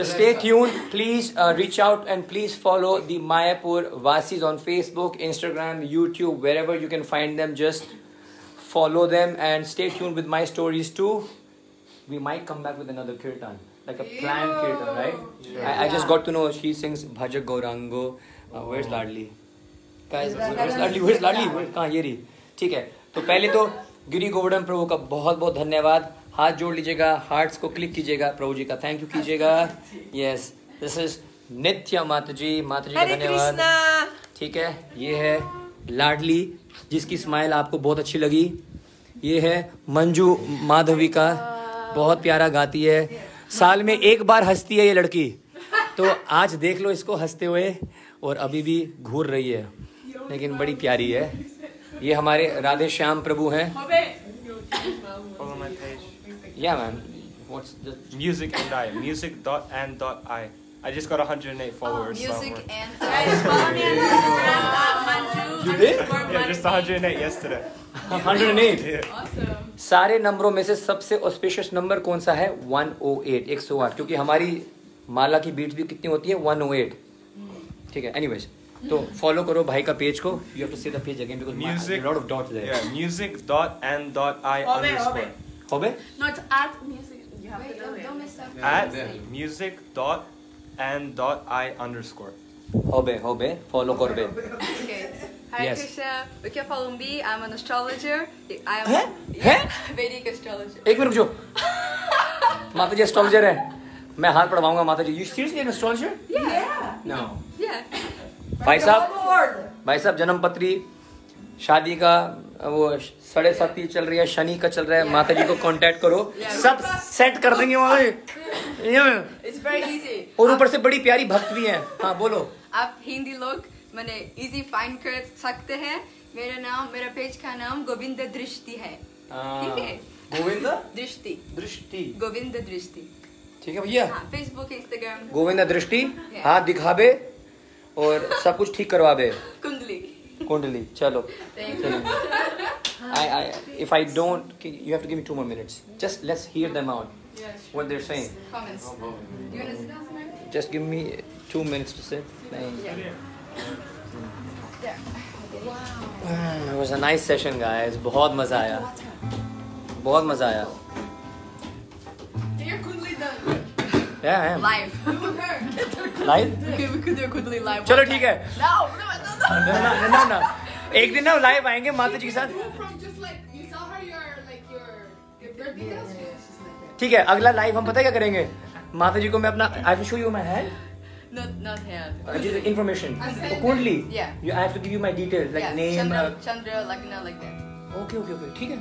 just stay tuned. Please reach out and please follow the Mayapur Vasis on Facebook, Instagram, YouTube, wherever you can find them. Just follow them and stay tuned with my stories too. We might come back with another kirtan, like a planned kirtan, right? Yeah. I just got to know she sings Bhaja Gaurango. Where's Ladli? Guys, where's Ladli? Where कहाँ ये रही? ठीक है, तो पहले तो गिरी गोवर्धन प्रभु का बहुत बहुत धन्यवाद। हाथ जोड़ लीजिएगा, हार्ट्स को क्लिक कीजिएगा, प्रभु जी का थैंक यू कीजिएगा। Yes, this is Nitya Mata ji का धन्यवाद। ठीक है, ये है लाडली जिसकी स्माइल आपको बहुत अच्छी लगी। ये है मंजू माधवी का, बहुत प्यारा गाती है, साल में 1 बार हंसती है ये लड़की, तो आज देख लो इसको हंसते हुए। और अभी भी घूर रही है, लेकिन बड़ी प्यारी है। ये हमारे राधे श्याम प्रभु हैं। Yeah, man. What's the music and I? Music.and.i. I just got 108 followers. Music and I. You did? Yeah, just 108 yesterday. 108. Yeah. सारे नंबरों में से सबसे ऑस्पिशियस नंबर कौन सा है? 108, 108, क्योंकि हमारी माला की बीट भी कितनी होती है? 108, ठीक है। एनीवेज, तो फॉलो करो भाई का पेज को। You have to say the page again because music dot dot there, music dot and dot I underscore होबे not at music, you have don't miss up at music dot and dot I underscore होबे follow करबे। Hi Krishna, we can follow me. I'm an astrologer. Vedic astrologer. एक minute रुको, माता जी astrologer है, मैं हाथ पढ़वाऊंगा माता जी। You seriously an astrologer? Yeah. No. Yeah. भाई साहब, जन्म पत्री, शादी का वो 7:30 चल रही है, शनि का चल रहा है, माता जी को कांटेक्ट करो, सब सेट कर देंगे वहाँ। और ऊपर से बड़ी प्यारी भक्त भी है। हाँ बोलो, आप हिंदी लोग मैंने इजी फाइंड कर सकते हैं। मेरा नाम, मेरा पेज का नाम गोविंद दृष्टि है, ठीक है? गोविंद दृष्टि, दृष्टि गोविंद दृष्टि, ठीक है भैया। फेसबुक, इंस्टाग्राम गोविंद दृष्टि। हाथ दिखावे और सब कुछ ठीक करवावे, कुंडली कुंडली। चलो I if I don't, you have to give me 2 more minutes. Just let's hear them out. Yeah, sure. What they're saying. Comments. Do you want to sit down somewhere? Just give me 2 minutes to sit. Yeah. Yeah. Wow. It was a nice session, guys. बहुत मजा आया. बहुत मजा आया. You're Kundli done. Yeah, I am. Live. Live? Okay, we could do Kundli live. चलो ठीक है. No. एक दिन ना लाइव आएंगे माता जी के साथ, ठीक है? अगला लाइव हम पता है क्या करेंगे, माता जी को मैं अपना I will show you my hand, not hand, just information, कुंडली, you have to give you my details like name, Chandra, Lagna, like that. Okay, ठीक है.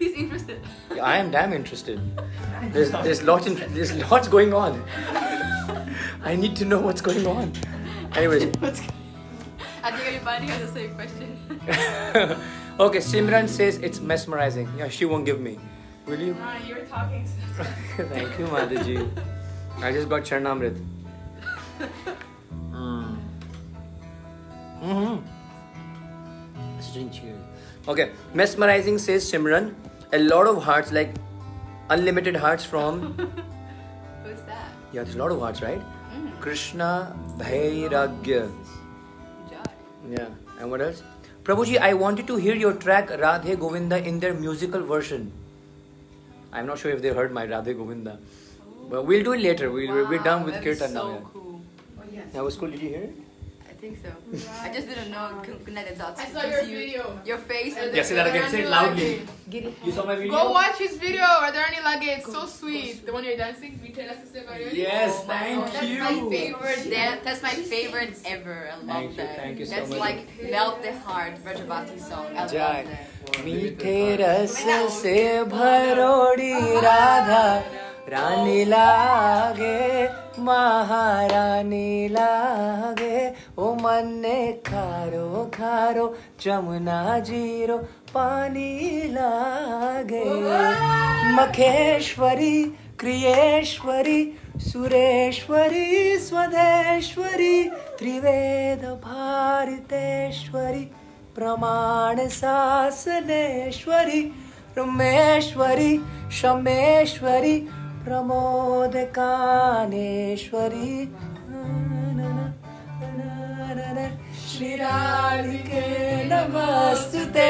He's interested. Yeah, I am damn interested. There's lots going on. I need to know what's going on. Anyways, I think everybody has the same question. Okay, Simran says it's mesmerizing. Yeah, she won't give me. Will you? No, you're talking. Thank you, Mataji. I just got Charanamrit. Let's drink here. Okay, mesmerizing says Simran. A lot of hearts, like unlimited hearts from. Who's that? Yeah, there's a lot of hearts, right? Krishna Bhairagya. Yeah, and what else? Prabhuji, I wanted to hear your track Radhe Govinda in their musical version. I'm not sure if they heard my Radhe Govinda. But we'll do it later. We're done with Kirtan now. That was so cool. Oh, yes. That was cool. Did you hear it? I think so. I just didn't know connected dots. I saw your video. Your face. Yes, that I can say it loudly. You saw my video? Go watch his video. Are there any luggage? So sweet. The one you're dancing. Yes, thank you. That's my favorite. That's my favorite ever. I love that. Thank you so much. That's like melt the heart Rajabati song. I love that. Meethe ras se bharodi Radha, Rani lage, Maharani lage. ओ मन्ने खारो खारो Jamuna zero पानी लागे, मखेश्वरी क्रियेश्वरी सुरेश्वरी स्वदेश्वरी त्रिवेद भारतेश्वरी प्रमाण शासनेश्वरी रमेश्वरी शमेश्वरी प्रमोद कानेश्वरी श्री राधिके नमस्तुते,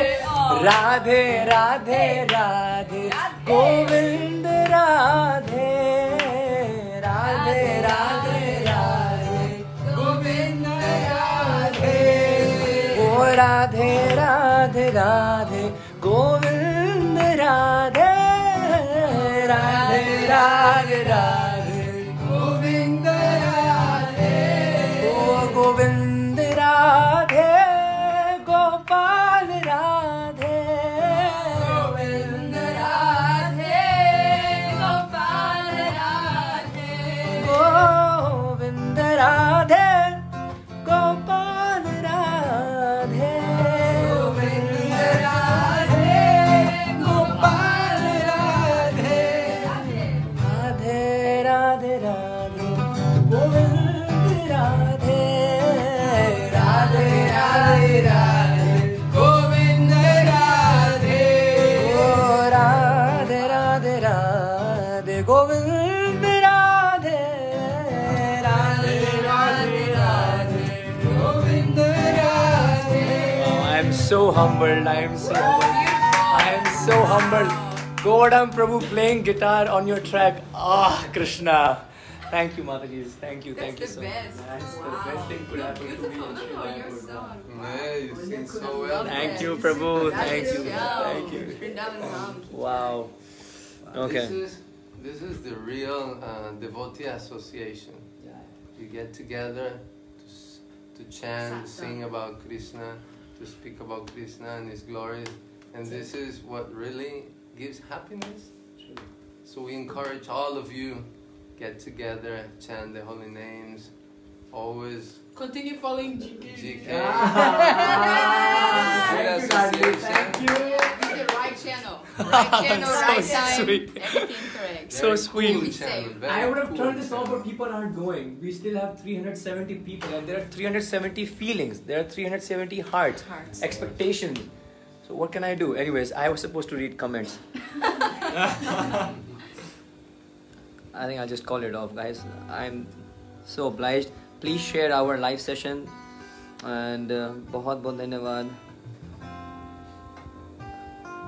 राधे राधे राधे गोविंद राधे, राधे राधे राधे गोविंद राधे, ओ राधे राधे राधे गोविंद राधे, राधे राधे राधे गोविंद राधे, ओ Govind Radhe Gopal Radhe Govind Radhe Gopal Radhe Govind Radhe Gopal Radhe Govind Radhe Gopal Radhe Radhe Radhe Radhe Govind Radhe Radhe Radhe Govind Radhe, oh Radhe Radhe Radhe Govind Radhe, Radhe Radhe Radhe Govind Radhe. I am so humbled. I am so humbled. Gauranga Prabhu playing guitar on your track. Krishna. Thank you, Mataji. Thank you so much. That's the best thing could happen to me. You sing so well. Thank you, Prabhu. Thank you. Wow. Okay. This is the real devotee association. You get together to chant, sing about Krishna, to speak about Krishna and His glories. And this is what really gives happiness. So we encourage all of you, get together, chant the holy names, always continue following GKD. Thank you. The right channel. Right channel, right time. Everything correct. So sweet. I would have turned this off, but people aren't going. We still have 370 people, and there are 370 feelings. There are 370 hearts, expectations. So what can I do? Anyways, I was supposed to read comments. I think I'll just call it off, guys. I'm so obliged. Please share our live session and bahut bahut dhanyawad.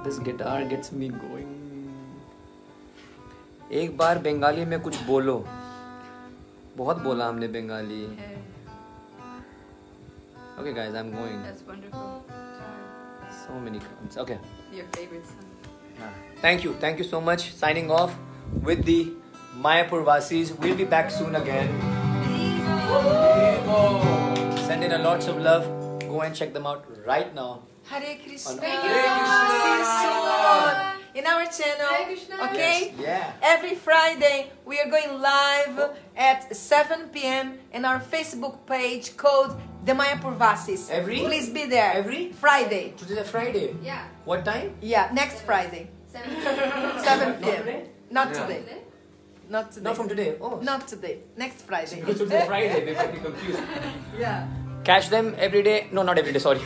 This guitar gets me going. एक बार बंगाली में कुछ बोलो. बहुत बोला हमने Bengali. Okay guys, I'm going. That's wonderful. So many comments. Okay. Your favorite song. Yeah. Thank you. Thank you so much. Signing off with the Mayapur Vasis. We'll be back soon again. Send in a lots of love. Go and check them out right now. Hare Krishna. Hare Krishna. In our channel. Okay? Yes. Yeah. Every Friday we are going live at 7 PM in our Facebook page called The Mayapur Vasis. Please be there. Every Friday. Today is Friday? Yeah. What time? Yeah, next Friday. 7 PM. Not today. Not today. Not from today. Oh. Not today. Next Friday. Because today Friday, they might be confused. Yeah. Catch them every day. No, not every day. Sorry.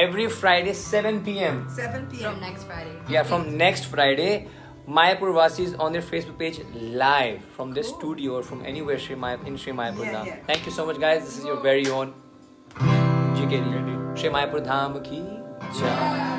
Every Friday, 7 PM. 7 PM. From next Friday. Yeah, from next Friday, Mayapur Vasis on their Facebook page live from this studio or from anywhere in Shrimayapur Dham. Yeah. Thank you so much, guys. This is your very own GKD Shrimayapur Dham ki jai.